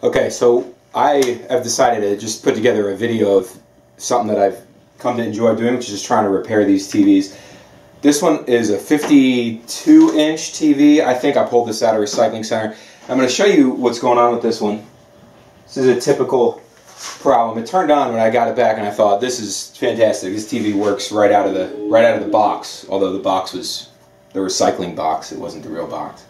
Okay, so I have decided to just put together a video of something that I've come to enjoy doing, which is just trying to repair these TVs. This one is a 52-inch TV. I think I pulled this out of a recycling center. I'm going to show you what's going on with this one. This is a typical problem. It turned on when I got it back, and I thought, this is fantastic. This TV works right out of the box, although the box was the recycling box. It wasn't the real box.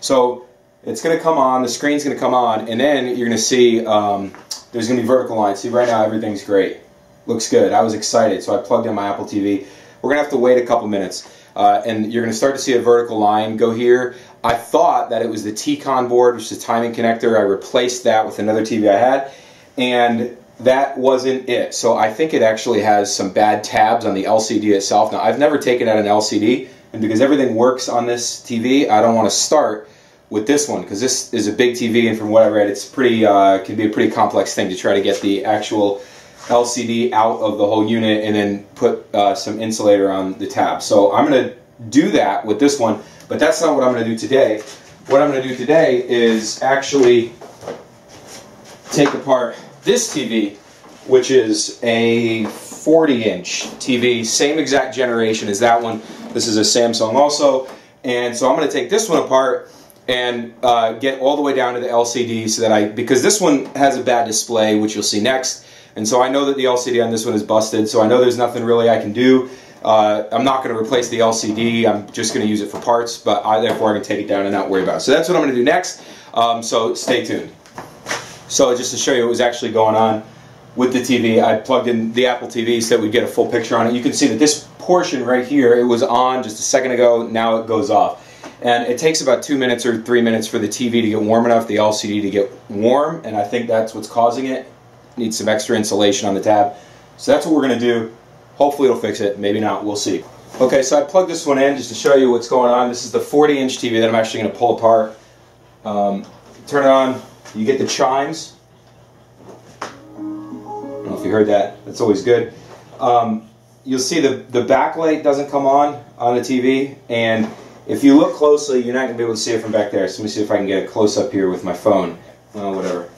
So it's going to come on, the screen's going to come on, and then you're going to see there's going to be vertical lines. See, right now everything's great. Looks good. I was excited, so I plugged in my Apple TV. We're going to have to wait a couple minutes, and you're going to start to see a vertical line go here. I thought that it was the T-Con board, which is the timing connector. I replaced that with another TV I had, and that wasn't it. So I think it actually has some bad tabs on the LCD itself. Now, I've never taken out an LCD, and because everything works on this TV, I don't want to start with this one, because this is a big TV, and from what I read, it's pretty can be a pretty complex thing to try to get the actual LCD out of the whole unit and then put some insulator on the tab. So I'm going to do that with this one, but that's not what I'm going to do today. What I'm going to do today is actually take apart this TV, which is a 40-inch TV, same exact generation as that one. This is a Samsung also, and so I'm going to take this one apart and get all the way down to the LCD so that because this one has a bad display, which you'll see next. And so I know that the LCD on this one is busted, so I know there's nothing really I can do. I'm not going to replace the LCD, I'm just going to use it for parts, but therefore I can take it down and not worry about it. So that's what I'm going to do next, so stay tuned. So just to show you what was actually going on with the TV, I plugged in the Apple TV so that we'd get a full picture on it. You can see that this portion right here, it was on just a second ago, now it goes off. And it takes about 2 minutes or 3 minutes for the TV to get warm enough, the LCD to get warm, and I think that's what's causing it. Need some extra insulation on the tab. So that's what we're going to do. Hopefully it'll fix it. Maybe not. We'll see. Okay, so I plugged this one in just to show you what's going on. This is the 40-inch TV that I'm actually going to pull apart. Turn it on. You get the chimes. I don't know if you heard that. That's always good. You'll see the backlight doesn't come on the TV. And if you look closely, you're not going to be able to see it from back there. So let me see if I can get a close-up here with my phone. Oh, whatever.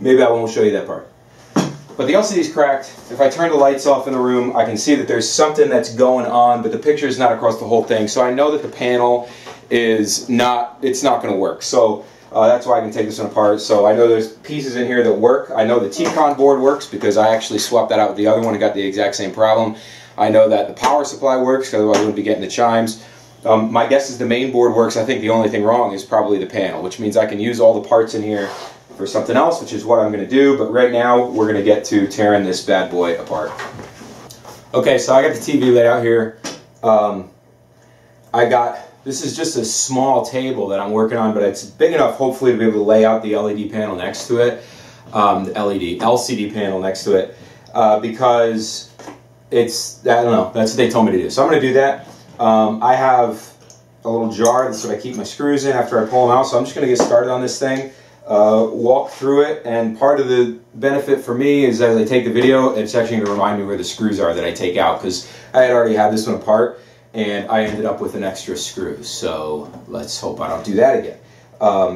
Maybe I won't show you that part. But the LCD is cracked. If I turn the lights off in the room, I can see that there's something that's going on, but the picture is not across the whole thing. So I know that the panel is not going to work. So that's why I can take this one apart. So I know there's pieces in here that work. I know the T-Con board works because I actually swapped that out with the other one and got the exact same problem. I know that the power supply works, otherwise I wouldn't be getting the chimes. My guess is the main board works. I think the only thing wrong is probably the panel, which means I can use all the parts in here for something else, which is what I'm going to do, but right now we're going to get to tearing this bad boy apart. Okay, so I got the TV laid out here. This is just a small table that I'm working on, but it's big enough hopefully to be able to lay out the LED panel next to it, LCD panel next to it, because it's, I don't know, that's what they told me to do. So I'm going to do that. I have a little jar, that's what I keep my screws in after I pull them out, so I'm just going to get started on this thing. Walk through it, and part of the benefit for me is as I take the video, it's actually going to remind me where the screws are that I take out, because I had already had this one apart and I ended up with an extra screw, so let's hope I don't do that again.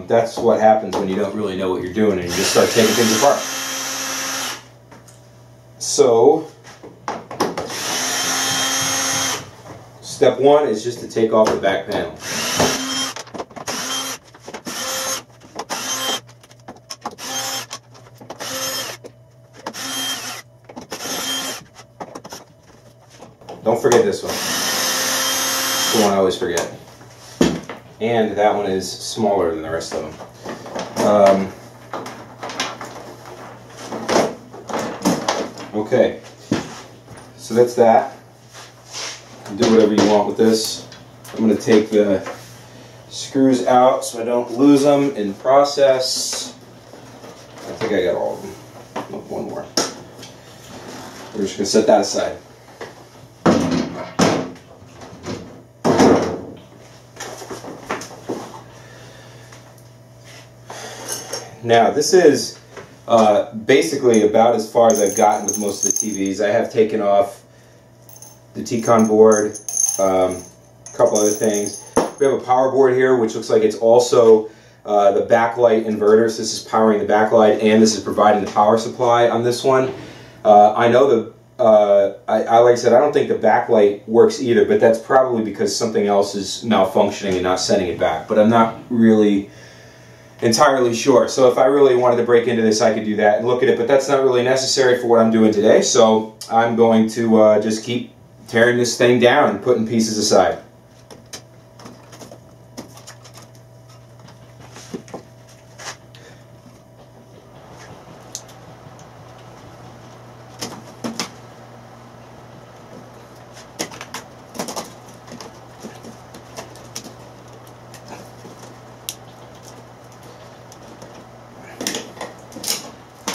That's what happens when you don't really know what you're doing and you just start taking things apart. So step one is just to take off the back panel. Don't forget this one. It's the one I always forget. And that one is smaller than the rest of them. Okay. So that's that. You can do whatever you want with this. I'm going to take the screws out so I don't lose them in process. I think I got all of them. Look, one more. We're just going to set that aside. Now, this is basically about as far as I've gotten with most of the TVs. I have taken off the T-Con board, a couple other things. We have a power board here, which looks like it's also the backlight inverters. This is powering the backlight, and this is providing the power supply on this one. I know the, like I said, I don't think the backlight works either, but that's probably because something else is malfunctioning and not sending it back. But I'm not really entirely sure. So if I really wanted to break into this, I could do that and look at it, but that's not really necessary for what I'm doing today. So I'm going to just keep tearing this thing down and putting pieces aside.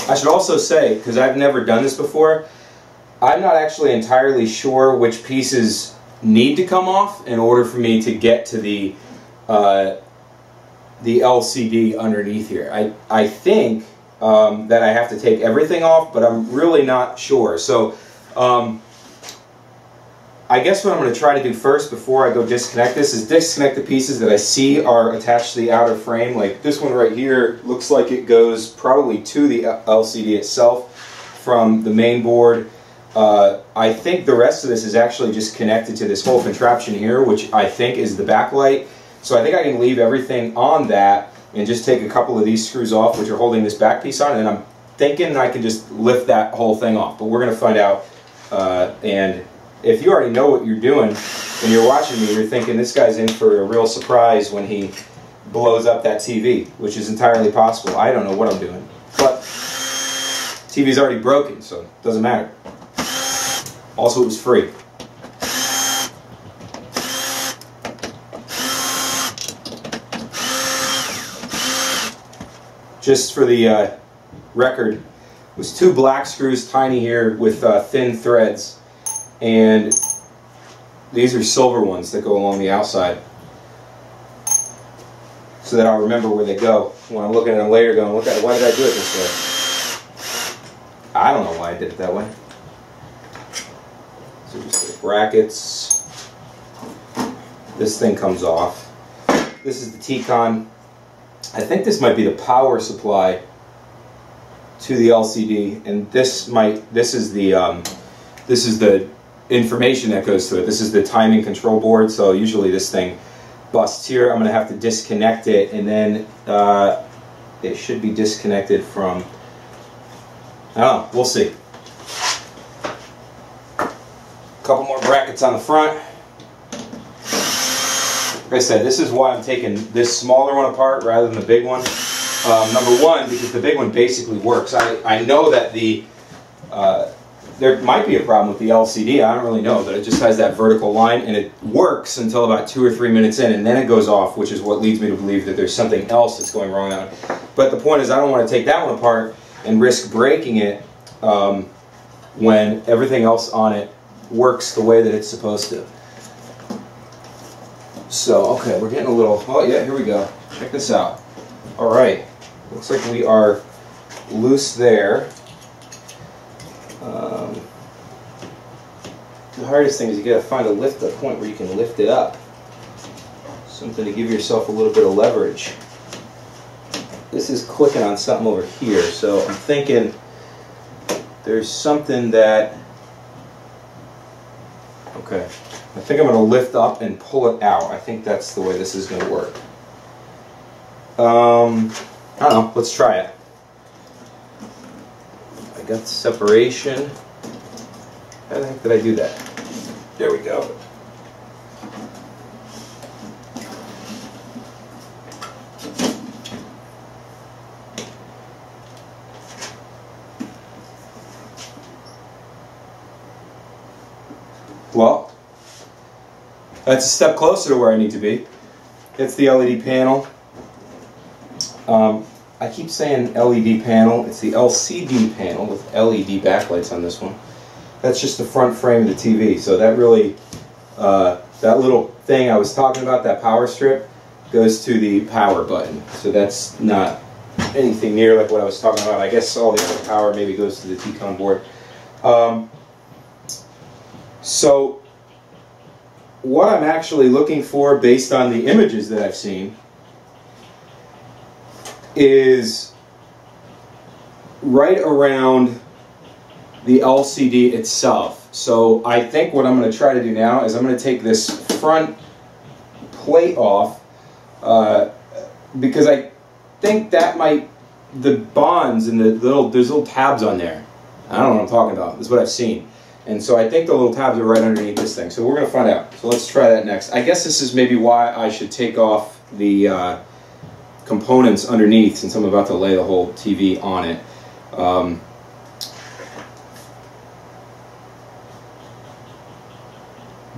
I should also say, because I've never done this before, I'm not actually entirely sure which pieces need to come off in order for me to get to the LCD underneath here. I think that I have to take everything off, but I'm really not sure. So I guess what I'm going to try to do first before I go disconnect this is disconnect the pieces that I see are attached to the outer frame. Like this one right here looks like it goes probably to the LCD itself from the main board. I think the rest of this is actually just connected to this whole contraption here, which I think is the backlight. So I think I can leave everything on that and just take a couple of these screws off, which are holding this back piece on, and I'm thinking I can just lift that whole thing off. But we're going to find out. And if you already know what you're doing and you're watching me, you're thinking this guy's in for a real surprise when he blows up that TV, which is entirely possible. I don't know what I'm doing, but TV's already broken, so it doesn't matter. Also, it was free. Just for the record, it was two black screws, tiny here, with thin threads. And these are silver ones that go along the outside so that I'll remember where they go when I'm looking at them later going, look at it, why did I do it this way? I don't know why I did it that way. So just the brackets. This thing comes off. This is the T-Con. I think this might be the power supply to the LCD, and this is the information that goes to it. This is the timing control board, so usually this thing busts here. I'm going to have to disconnect it, and then it should be disconnected from, oh, we'll see. A couple more brackets on the front. Like I said, this is why I'm taking this smaller one apart rather than the big one. Number one, because the big one basically works. I know that the there might be a problem with the LCD, I don't really know, but it just has that vertical line, and it works until about 2 or 3 minutes in, and then it goes off, which is what leads me to believe that there's something else that's going wrong on it. But the point is, I don't want to take that one apart and risk breaking it when everything else on it works the way that it's supposed to. So, okay, we're getting a little, oh yeah, here we go. Check this out. Alright, looks like we are loose there. The hardest thing is you gotta find a point where you can lift it up. Something to give yourself a little bit of leverage. This is clicking on something over here, so I'm thinking there's something that, okay, I think I'm gonna lift up and pull it out. I think that's the way this is gonna work. I don't know, let's try it. I got the separation. How the heck did I do that? There we go. Well, that's a step closer to where I need to be. It's the LED panel. I keep saying LED panel. It's the LCD panel with LED backlights on this one. That's just the front frame of the TV, so that really, that little thing I was talking about, that power strip, goes to the power button. So that's not anything near like what I was talking about. I guess all the other power maybe goes to the T-Con board. So what I'm actually looking for, based on the images that I've seen, is right around the LCD itself. So I think what I'm going to try to do now is I'm going to take this front plate off because I think that might, the bonds and the little, there's little tabs on there. I don't know what I'm talking about. This is what I've seen. And so I think the little tabs are right underneath this thing. So we're going to find out. So let's try that next. I guess this is maybe why I should take off the components underneath, since I'm about to lay the whole TV on it.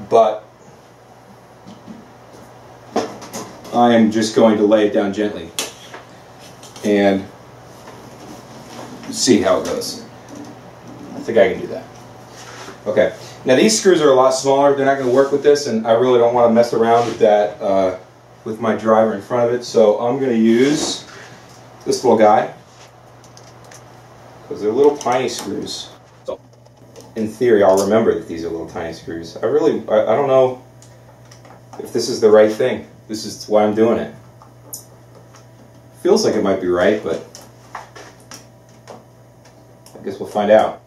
But I am just going to lay it down gently and see how it goes. I think I can do that. Okay, now these screws are a lot smaller. They're not going to work with this, and I really don't want to mess around with that with my driver in front of it. So I'm going to use this little guy because they're little tiny screws. So in theory, I'll remember that these are little tiny screws. I don't know if this is the right thing. This is why I'm doing it. Feels like it might be right, but I guess we'll find out.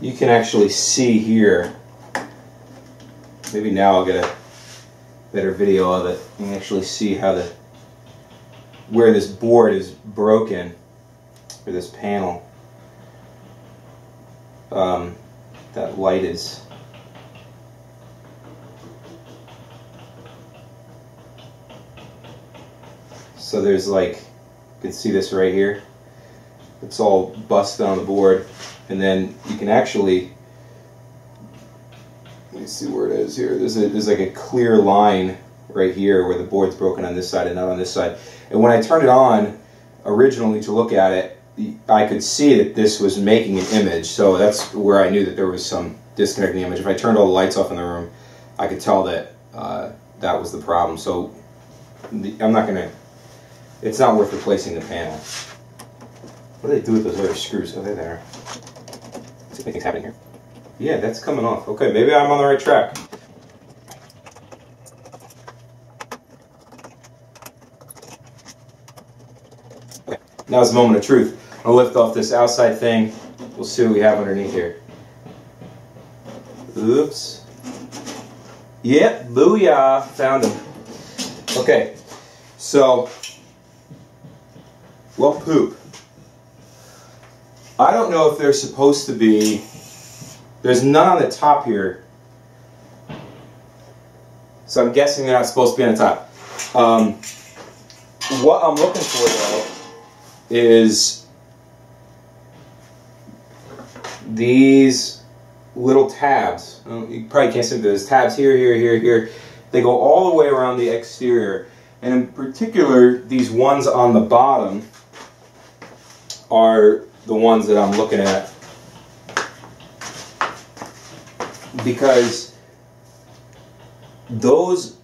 You can actually see here, maybe now I'll get a better video of it. You can actually see how the, where this board is broken, or this panel. That light is, so there's like, you can see this right here. It's all busted on the board. And then you can actually, let me see where it is here. There's like a clear line right here where the board's broken on this side and not on this side. And when I turned it on originally to look at it, I could see that this was making an image. So that's where I knew that there was some disconnect in the image. If I turned all the lights off in the room, I could tell that that was the problem. So I'm not gonna, it's not worth replacing the panel. What do they do with those other screws? Oh, they're there. Anything's happening here. Yeah, that's coming off. Okay, maybe I'm on the right track. Okay, now's the moment of truth. I'll lift off this outside thing. We'll see what we have underneath here. Oops. Yep, booyah, found him. Okay, so, well, poop. I don't know if they're supposed to be, there's none on the top here, so I'm guessing they're not supposed to be on the top. What I'm looking for though is these little tabs. You probably can't see them, there's tabs here, here, here, here. They go all the way around the exterior, and in particular these ones on the bottom are the ones that I'm looking at, because those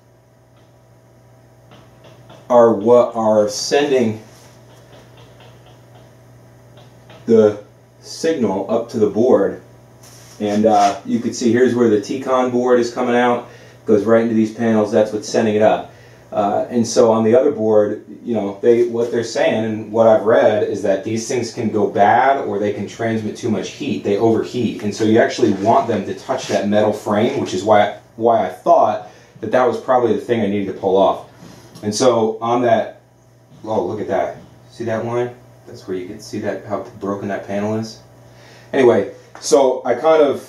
are what are sending the signal up to the board. And you can see here's where the T-Con board is coming out, goes right into these panels. That's what's sending it up. And so on the other board, you know, what they're saying and what I've read is that these things can go bad, or they can transmit too much heat. They overheat. And so you actually want them to touch that metal frame, which is why I thought that that was probably the thing I needed to pull off. And so on that, oh, look at that. See that line? That's where you can see that, how broken that panel is. Anyway, so I kind of,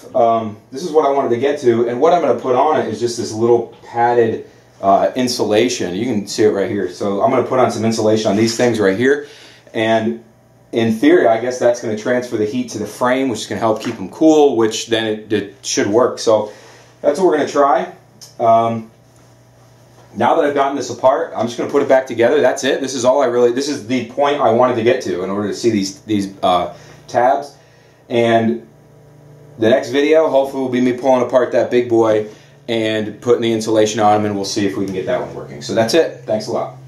this is what I wanted to get to. And what I'm going to put on it is just this little padded insulation. You can see it right here. So I'm going to put on some insulation on these things right here, and in theory I guess that's going to transfer the heat to the frame, which is going to help keep them cool, which then it should work. So that's what we're going to try. Now that I've gotten this apart, I'm just going to put it back together. That's it. This is all I really, this is the point I wanted to get to in order to see these tabs. And the next video hopefully will be me pulling apart that big boy and putting the insulation on them, and we'll see if we can get that one working. So that's it. Thanks a lot.